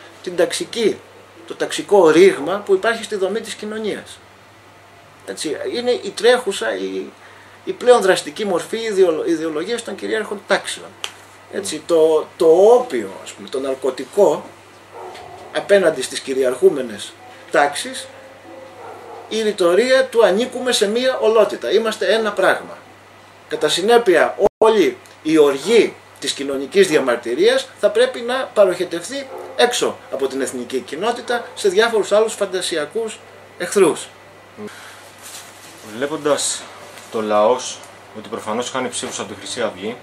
το ταξικό ρήγμα που υπάρχει στη δομή της κοινωνίας. Έτσι, είναι η τρέχουσα, η πλέον δραστική μορφή ιδεολογίας των κυρίαρχων τάξεων. Έτσι, το όπιο, ας πούμε, το ναρκωτικό απέναντι στις κυριαρχούμενες τάξεις, η ρητορία του ανήκουμε σε μία ολότητα, είμαστε ένα πράγμα. Κατά συνέπεια όλη η οργή της κοινωνικής διαμαρτυρίας θα πρέπει να παροχετευθεί έξω από την εθνική κοινότητα σε διάφορους άλλους φαντασιακούς εχθρούς. Βλέποντας το λαός ότι προφανώς κάνει ψήφους από τη Χρυσή Αυγή,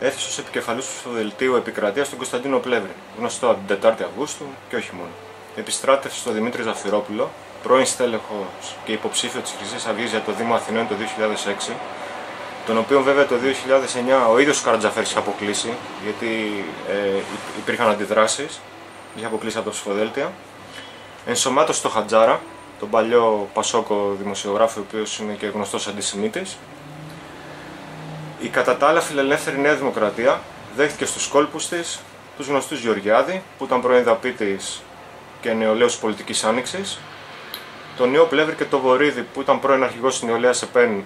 έθεσε ως επικεφαλής του ψηφοδελτίου επικρατείας τον Κωνσταντίνο Πλεύρη, γνωστό από την 4η Αυγούστου και όχι μόνο. Επιστράτευσε στον Δημήτρη Ζαφυρόπουλο, πρώην στέλεχος και υποψήφιο της Χρυσής Αυγής για το Δήμο Αθηνών το 2006, τον οποίο βέβαια το 2009 ο ίδιος ο Καρατζαφέρης είχε αποκλείσει, γιατί υπήρχαν αντιδράσεις, είχε αποκλείσει από τα ψηφοδέλτια. Ενσωμάτωσε το Χατζάρα, τον παλιό Πασόκο δημοσιογράφο, ο οποίος είναι και γνωστός αντισημίτης. Η κατά τα άλλα φιλελεύθερη Νέα Δημοκρατία δέχτηκε στους κόλπους της τους γνωστούς Γεωργιάδη, που ήταν πρώην δαπίτης και νεολαίος της Πολιτικής Άνοιξης, τον Ιώ Πλεύρη και τον Βορίδη, που ήταν πρώην αρχηγός της νεολαίας ΕΠΕΝ,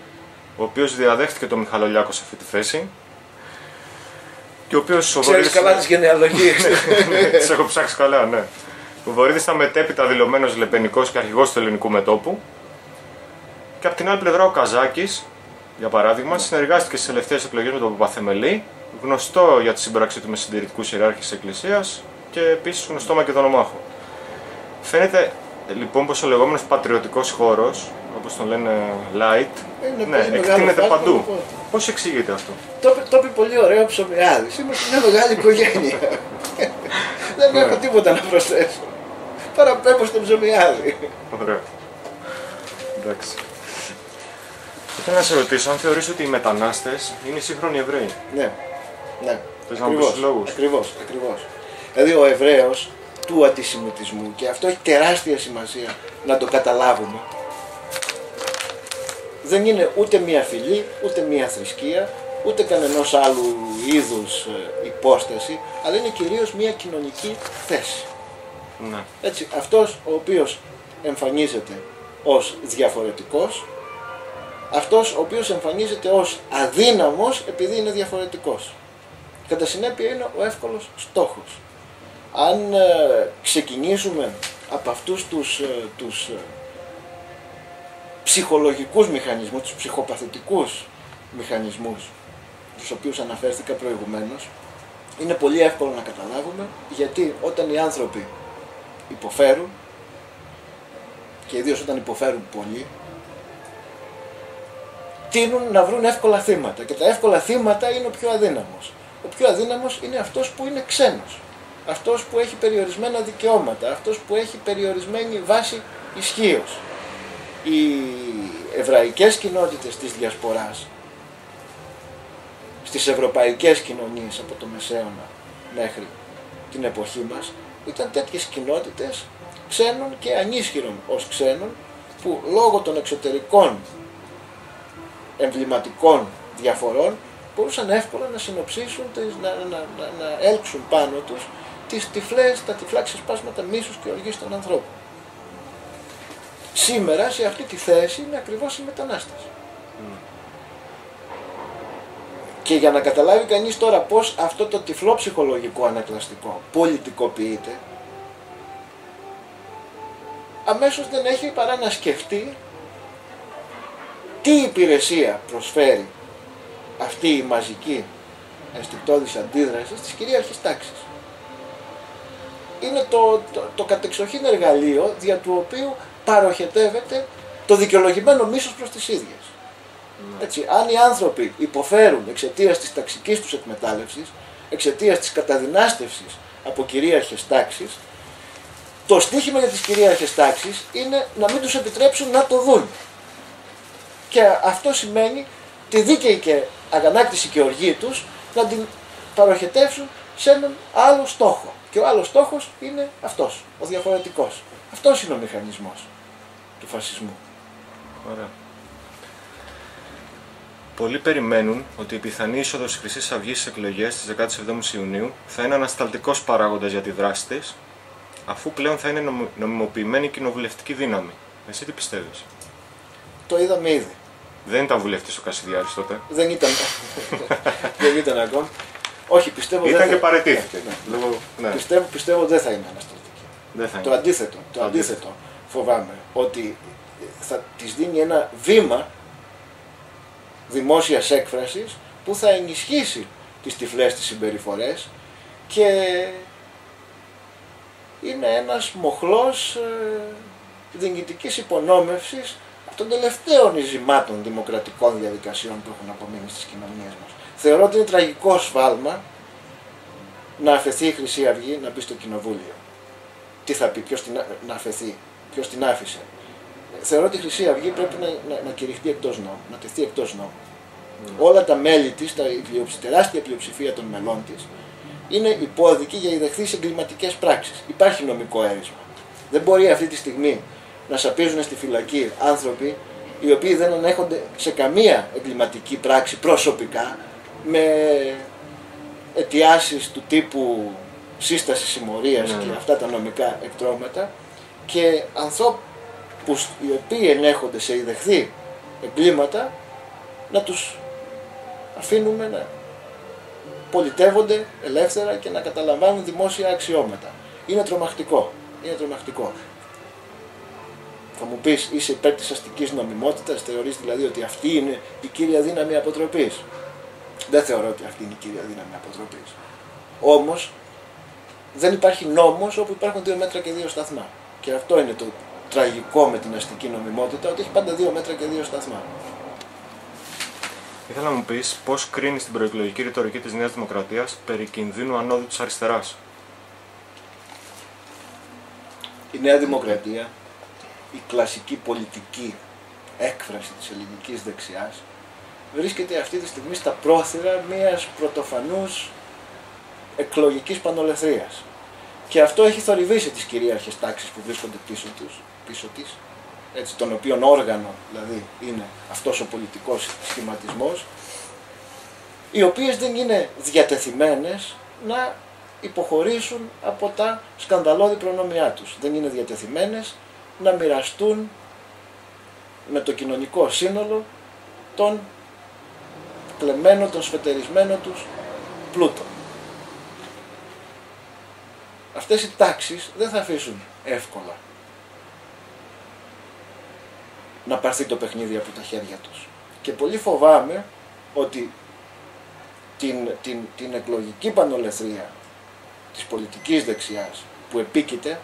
ο οποίος διαδέχτηκε τον Μιχαλολιάκο σε αυτή τη θέση. Και ο οποίος, ξέρεις καλά τις γενεαλογίες. Τις έχω ψάξει καλά, ναι. Ο Βορίδης ήταν μετέπειτα δηλωμένος λεπενικός και αρχηγός του ελληνικού μετώπου. Και από την άλλη πλευρά ο Καζάκης, για παράδειγμα, συνεργάστηκε στις τελευταίες εκλογές με τον Παπαθεμελή, γνωστό για τη σύμπραξη του με συντηρητικούς ιεράρχες της Εκκλησίας και επίσης γνωστό Μακεδονομάχο. Φαίνεται λοιπόν πως ο λεγόμενος πατριωτικός χώρος, όπως τον λένε light, ναι, εκτείνεται παντού. Πώς εξηγείται αυτό? Το είπε πολύ ωραίο Ψωμιάδης. Είμαστε μια μεγάλη οικογένεια. Δεν έχω τίποτα να προσθέσω. Παραπέμπω στον Ψωμιάδη. Ωραία. Εντάξει. Θέλω να σε ρωτήσω αν θεωρείς ότι οι μετανάστες είναι οι σύγχρονοι Εβραίοι. Ναι. Ναι. Θες να μου πεις τους λόγους? Ακριβώς. Δηλαδή ο Εβραίος του αντισημιτισμού, και αυτό έχει τεράστια σημασία να το καταλάβουμε, δεν είναι ούτε μία φυλή, ούτε μία θρησκεία, ούτε κανενός άλλου είδους υπόσταση, αλλά είναι κυρίως μία κοινωνική θέση. Ναι. Έτσι, αυτός ο οποίος εμφανίζεται ως διαφορετικός, αυτός ο οποίος εμφανίζεται ως αδύναμος επειδή είναι διαφορετικός. Κατά συνέπεια είναι ο εύκολος στόχος. Αν ξεκινήσουμε από αυτούς τους ψυχολογικούς μηχανισμούς, τους ψυχοπαθητικούς μηχανισμούς, τους οποίους αναφέρθηκα προηγουμένως, είναι πολύ εύκολο να καταλάβουμε γιατί όταν οι άνθρωποι υποφέρουν, και ιδίως όταν υποφέρουν πολύ, τείνουν να βρουν εύκολα θύματα, και τα εύκολα θύματα είναι ο πιο αδύναμος. Ο πιο αδύναμος είναι αυτός που είναι ξένος, αυτός που έχει περιορισμένα δικαιώματα, αυτός που έχει περιορισμένη βάση ισχύως. Οι εβραϊκές κοινότητες της Διασποράς, στις ευρωπαϊκές κοινωνίες από το Μεσαίωνα μέχρι την εποχή μας, ήταν τέτοιες κοινότητες ξένων και ανίσχυρων ως ξένων, που λόγω των εξωτερικών εμβληματικών διαφορών μπορούσαν εύκολα να συνοψίσουν, να έλξουν πάνω τους τις τυφλές, τα τυφλά ξεσπάσματα μίσους και οργής των ανθρώπων. Σήμερα σε αυτή τη θέση είναι ακριβώς οι μετανάστες. Mm. Και για να καταλάβει κανείς τώρα πως αυτό το τυφλό ψυχολογικό ανακλαστικό πολιτικοποιείται, αμέσως δεν έχει παρά να σκεφτεί τι υπηρεσία προσφέρει αυτή η μαζική ενστικτώδης αντίδραση της κυρίαρχης τάξης. Είναι το κατεξοχήν εργαλείο δια του οποίου παροχετεύεται το δικαιολογημένο μίσος προς τις ίδιες. Mm. Έτσι, αν οι άνθρωποι υποφέρουν εξαιτίας της ταξικής τους εκμετάλλευσης, εξαιτίας της καταδυνάστευσης από κυρίαρχες τάξεις, το στίχημα για τις κυρίαρχες τάξεις είναι να μην τους επιτρέψουν να το δουν. Και αυτό σημαίνει τη δίκαιη και αγανάκτηση και οργή τους να την παροχετεύσουν σε έναν άλλο στόχο. Και ο άλλος στόχος είναι αυτός, ο διαφορετικός. Αυτός είναι ο μηχανισμός του φασισμού. Ωραία. Πολλοί περιμένουν ότι η πιθανή είσοδος της Χρυσής Αυγής στις εκλογές της 17ης Ιουνίου θα είναι ανασταλτικός παράγοντας για τη δράση της, αφού πλέον θα είναι νομιμοποιημένη η κοινοβουλευτική δύναμη. Εσύ τι πιστεύεις? Το είδαμε ήδη. Δεν ήταν βουλευτής ο Κασιδιάρης τότε. Δεν ήταν. Δεν ήταν ακόμα. Όχι, πιστεύω ήταν δεν και θα... παρετήθηκε. Ναι. Λόγω... Ναι. Πιστεύω δεν θα είναι ανασταλτική. Δεν θα είναι. Το αντίθετο φοβάμαι, ότι θα της δίνει ένα βήμα δημόσιας έκφρασης που θα ενισχύσει τις τυφλές της συμπεριφορές, και είναι ένας μοχλός δυνητικής υπονόμευσης των τελευταίων ειζημάτων δημοκρατικών διαδικασιών που έχουν απομείνει στις κοινωνίες μας. Θεωρώ ότι είναι τραγικό σφάλμα να αφαιθεί η Χρυσή Αυγή να μπει στο κοινοβούλιο. Τι θα πει, ποιος την άφησε? Θεωρώ ότι η Χρυσή Αυγή πρέπει να κηρυχθεί εκτός νόμου, να τεθεί εκτός νόμου. Mm. Όλα τα μέλη της, η τεράστια πλειοψηφία των μελών της, είναι υπόδικοι για ιδεχθείς εγκληματικές πράξεις. Υπάρχει νομικό αίρισμα. Δεν μπορεί αυτή τη στιγμή να σαπίζουν στη φυλακή άνθρωποι οι οποίοι δεν ανέχονται σε καμία εγκληματική πράξη προσωπικά, με αιτιάσεις του τύπου σύσταση συμμορίας και αυτά τα νομικά εκτρώματα, και ανθρώπους οι οποίοι ενέχονται σε ιδεχθή εγκλήματα να τους αφήνουμε να πολιτεύονται ελεύθερα και να καταλαμβάνουν δημόσια αξιώματα. Είναι τρομακτικό, είναι τρομακτικό. Θα μου πεις, είσαι υπέρ της αστικής νομιμότητας, θεωρείς δηλαδή ότι αυτή είναι η κύρια δύναμη αποτροπής? Δεν θεωρώ ότι αυτή είναι η κύρια δύναμη αποτροπής. Όμως δεν υπάρχει νόμος όπου υπάρχουν δύο μέτρα και δύο σταθμά. Και αυτό είναι το τραγικό με την αστική νομιμότητα, ότι έχει πάντα δύο μέτρα και δύο σταθμά. Ήθελα να μου πεις πώς κρίνεις την προεκλογική ρητορική της Νέας Δημοκρατίας περί κινδύνου ανόδου της αριστεράς. Η Νέα Δημοκρατία, η κλασική πολιτική έκφραση της ελληνικής δεξιάς, βρίσκεται αυτή τη στιγμή στα πρόθυρα μιας πρωτοφανούς εκλογικής πανολεθρίας. Και αυτό έχει θορυβήσει τις κυρίαρχες τάξεις που βρίσκονται πίσω της, έτσι, τον οποίον όργανο δηλαδή είναι αυτός ο πολιτικός σχηματισμός, οι οποίες δεν είναι διατεθειμένες να υποχωρήσουν από τα σκανδαλώδη προνομιά τους. Δεν είναι διατεθειμένες να μοιραστούν με το κοινωνικό σύνολο τον κλεμμένο, τον σφετερισμένο τους πλούτο. Αυτές οι τάξεις δεν θα αφήσουν εύκολα να πάρθει το παιχνίδι από τα χέρια τους. Και πολύ φοβάμαι ότι την εκλογική πανολεθρία της πολιτικής δεξιάς που επίκειται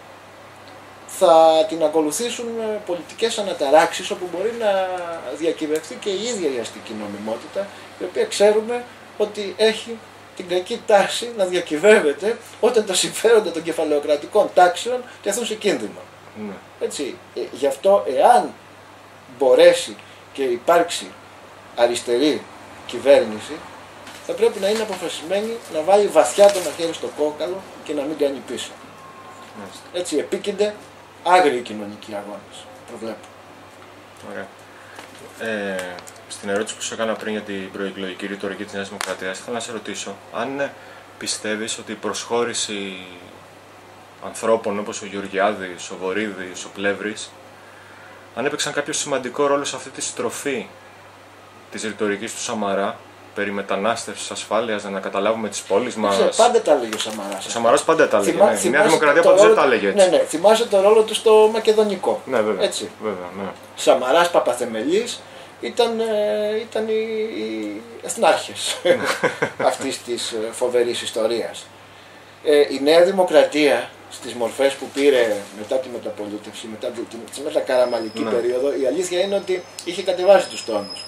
θα την ακολουθήσουν πολιτικές αναταράξεις, όπου μπορεί να διακυβευτεί και η ίδια η αστική νομιμότητα, η οποία ξέρουμε ότι έχει την κακή τάση να διακυβεύεται όταν τα συμφέροντα των κεφαλαιοκρατικών τάξεων τεθούν σε κίνδυνο. Έτσι, γι' αυτό εάν μπορέσει και υπάρξει αριστερή κυβέρνηση, θα πρέπει να είναι αποφασισμένη να βάλει βαθιά το μαχαίρι στο κόκαλο και να μην κάνει πίσω. Έτσι επίκυνται άγριοι κοινωνικοί αγώνες, προβλέπω. Ωραία. Στην ερώτηση που σου έκανα πριν για την προεκλογική ρητορική της Νέας Δημοκρατίας, ήθελα να σε ρωτήσω αν πιστεύεις ότι η προσχώρηση ανθρώπων όπως ο Γεωργιάδης, ο Βορίδης, ο Πλεύρης, αν έπαιξαν κάποιο σημαντικό ρόλο σε αυτή τη στροφή της ρητορικής του Σαμαρά περί μετανάστευσης, ασφάλειας, να καταλάβουμε τις πόλεις μας. Πάντα τα λέγει ο Σαμαράς. Ο Σαμαράς πάντα τα λέγει. Η Νέα Δημοκρατία πάντως δεν τα λέγει έτσι. Ναι, ναι. Θυμάσαι τον ρόλο του στο μακεδονικό. Ναι, βέβαια. Έτσι. Βέβαια, ναι. Σαμαράς Παπαθεμελής ήταν οι εθνάρχες αυτής της φοβερής ιστορίας. Η Νέα Δημοκρατία στις μορφές που πήρε μετά τη μεταπολίτευση, μετά καραμαλική περίοδο, η αλήθεια είναι ότι είχε κατεβάσει τους τόνους.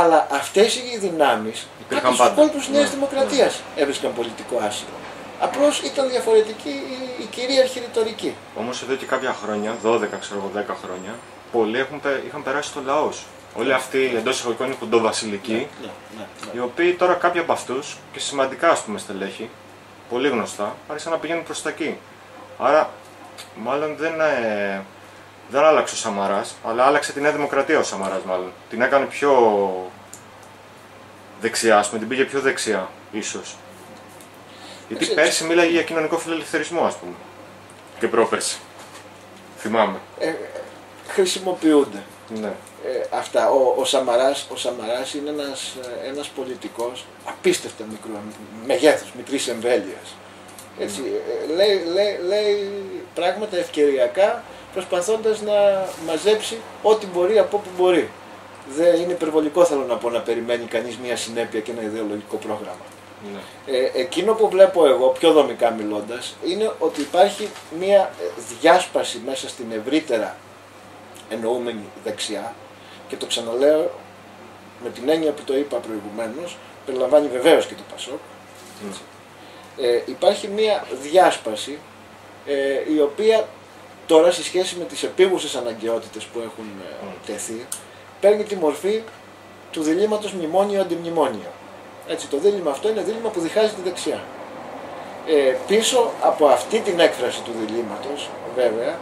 Αλλά αυτές οι δυνάμεις από τους κόλπους Νέας Δημοκρατίας έβρισκαν πολιτικό άσυλο. Απλώς ήταν διαφορετική η κυρίαρχη ρητορική. Όμως εδώ και κάποια χρόνια, 12 ξέρω 10 χρόνια, πολλοί είχαν περάσει στο λαό. Όλοι αυτοί εντός εισαγωγικών κοντοβασιλικοί, οι οποίοι τώρα κάποιοι από αυτούς και σημαντικά ας πούμε στελέχη, πολύ γνωστά, άρχισαν να πηγαίνουν προς τα εκεί. Άρα, μάλλον δεν άλλαξε ο Σαμαράς, αλλά άλλαξε τη Νέα Δημοκρατία ο Σαμαράς μάλλον. Την έκανε πιο δεξιά, ας πούμε, την πήγε πιο δεξιά, ίσως. Γιατί πέρσι μίλαγε για κοινωνικό φιλελευθερισμό, ας πούμε. Και πρόπερσι. Θυμάμαι. Χρησιμοποιούνται αυτά. Ο Σαμαράς είναι ένας πολιτικός απίστευτα μικρού μεγέθους, μικρής εμβέλειας. Έτσι, λέει πράγματα ευκαιριακά, προσπαθώντας να μαζέψει ό,τι μπορεί από όπου μπορεί. Δεν είναι υπερβολικό, θέλω να πω, να περιμένει κανείς μια συνέπεια και ένα ιδεολογικό πρόγραμμα. Εκείνο που βλέπω εγώ, πιο δομικά μιλώντας, είναι ότι υπάρχει μια διάσπαση μέσα στην ευρύτερα εννοούμενη δεξιά, και το ξαναλέω με την έννοια που το είπα προηγουμένως, περιλαμβάνει βεβαίως και το ΠΑΣΟΚ. Υπάρχει μια διάσπαση η οποία τώρα σε σχέση με τις επίγουσες αναγκαιότητες που έχουν τεθεί, παίρνει τη μορφή του διλήμματος μνημόνιο-αντιμνημόνιο. Έτσι, το δίλημμα αυτό είναι δίλημμα που διχάζει τη δεξιά. Πίσω από αυτή την έκφραση του διλήμματος, βέβαια,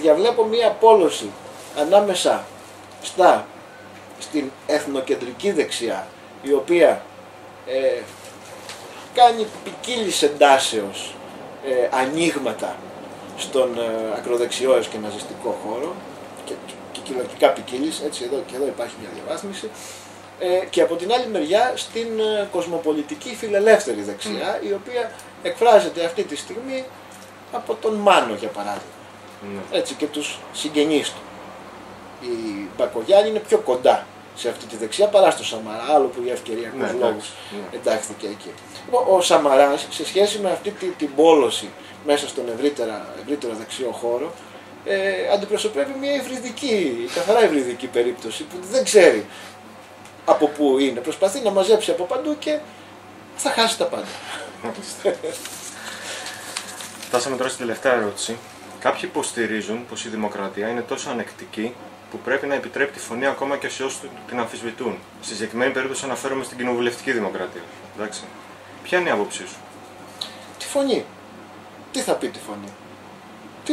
διαβλέπω μία πόλωση ανάμεσα στην εθνοκεντρική δεξιά, η οποία κάνει ποικίλης εντάσεως ανοίγματα στον ακροδεξιό έως και ναζιστικό χώρο και κοινωνικά ποικίλης, έτσι εδώ και εδώ υπάρχει μια διαβάθμιση, και από την άλλη μεριά στην κοσμοπολιτική φιλελεύθερη δεξιά, η οποία εκφράζεται αυτή τη στιγμή από τον Μάνο, για παράδειγμα, έτσι, και τους συγγενείς του. Η Μπακογιάννη είναι πιο κοντά σε αυτή τη δεξιά παρά στο Σαμαρά, άλλο που για ευκαιριακούς λόγους εντάχθηκε εκεί. Ο Σαμαράς, σε σχέση με αυτή την πόλωση μέσα στον ευρύτερο δεξιό χώρο, αντιπροσωπεύει μια υβριδική, καθαρά υβριδική περίπτωση που δεν ξέρει από πού είναι. Προσπαθεί να μαζέψει από παντού και θα χάσει τα πάντα. Φτάσαμε τώρα στη τελευταία ερώτηση. Κάποιοι υποστηρίζουν πως η δημοκρατία είναι τόσο ανεκτική που πρέπει να επιτρέπει τη φωνή ακόμα και σε όσους την αμφισβητούν. Στη συγκεκριμένη περίπτωση αναφέρομαι στην κοινοβουλευτική δημοκρατία. Εντάξει. Ποια είναι η άποψή σου? Τη φωνή. Τι θα πει τη φωνή?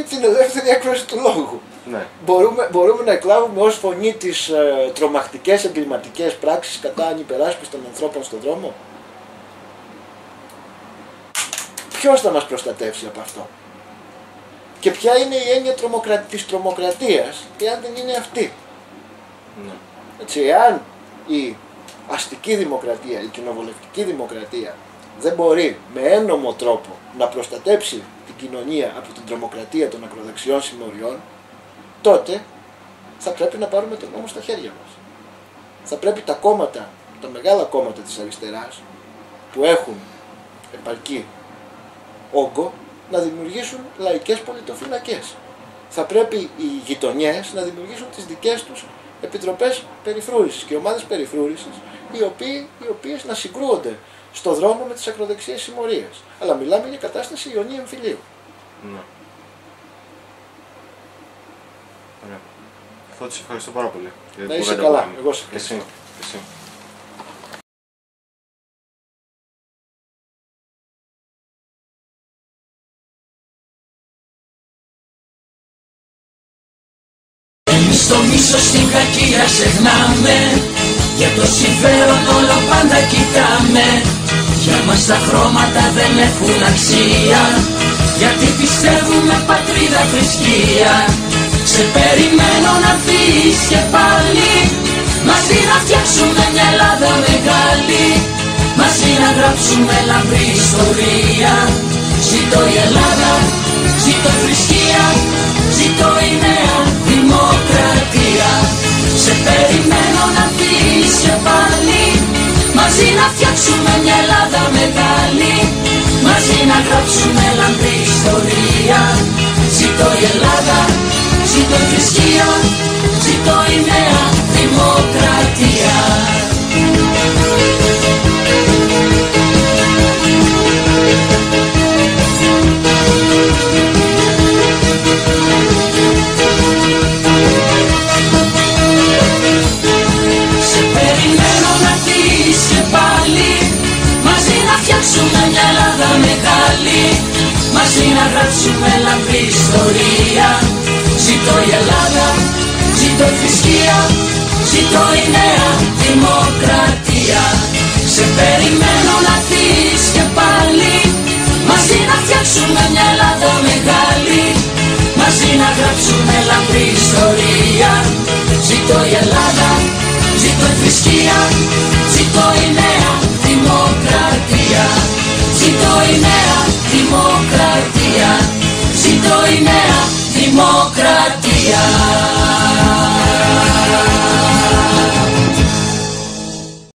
Την ελεύθερη έκφραση του λόγου. Ναι. Μπορούμε να εκλάβουμε ως φωνή τις τρομακτικές εγκληματικές πράξεις κατά ανυπεράσπισης των ανθρώπων στον δρόμο. Ποιος θα μας προστατεύσει από αυτό? Και ποια είναι η έννοια της τρομοκρατίας, εάν δεν είναι αυτή? Ναι. Έτσι, εάν η αστική δημοκρατία, η κοινοβουλευτική δημοκρατία δεν μπορεί με ένομο τρόπο να προστατέψει την κοινωνία από την τρομοκρατία των ακροδεξιών συμμοριών, τότε θα πρέπει να πάρουμε τον νόμο στα χέρια μας. Θα πρέπει τα κόμματα, τα μεγάλα κόμματα της αριστεράς, που έχουν επαρκή όγκο, να δημιουργήσουν λαϊκές πολιτοφυλακές. Θα πρέπει οι γειτονιές να δημιουργήσουν τις δικές τους επιτροπές περιφρούρησης και ομάδες περιφρούρησης, οι οποίες να συγκρούονται στον δρόμο με τις ακροδεξιές συμμορίες. Αλλά μιλάμε για κατάσταση ιονίου εμφυλίου. Ναι. Ωραία. Φώτη, σε ευχαριστώ πάρα πολύ. Να είσαι καλά. Εγώ σε ευχαριστώ. Εσύ. Στο μίσος στην κακία ξεχνάμε, για το συμφέρον όλα πάντα κοιτάμε. Για μας τα χρώματα δεν έχουν αξία, γιατί πιστεύουμε πατρίδα θρησκεία. Σε περιμένω να δεις και πάλι, μαζί να φτιάξουμε μια Ελλάδα μεγάλη. Μαζί να γράψουμε λαμπρή ιστορία. Ζήτω η Ελλάδα, ζήτω η θρησκεία, ζήτω η νέα δημοκρατία. Σε περιμένω να δεις και πάλι, μαζί να φτιάξουμε μια Ελλάδα μεγάλη. Μαζί να γράψουμε λαμπρή ιστορία. Ζήτω η Ελλάδα, ζήτω η θρησκεία, ζήτω η νέα δημοκρατία. Μαζί να γράψουμε λαμπρή ιστορία. Ζήτω η Ελλάδα, ζήτω η θρησκεία, ζήτω η νέα δημοκρατία. Σε περιμένω να δεις και πάλι, μαζί να φτιάξουμε μια Ελλάδα μεγάλη. Μαζί να γράψουμε λαμπρή ιστορία. Ζήτω η Ελλάδα, ζήτω η θρησκεία, ζήτω η νέα δημοκρατία. Ζήτω η νέα δημοκρατία, ζήτω η νέα δημοκρατία.